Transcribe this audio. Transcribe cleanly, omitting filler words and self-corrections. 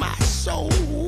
my soul.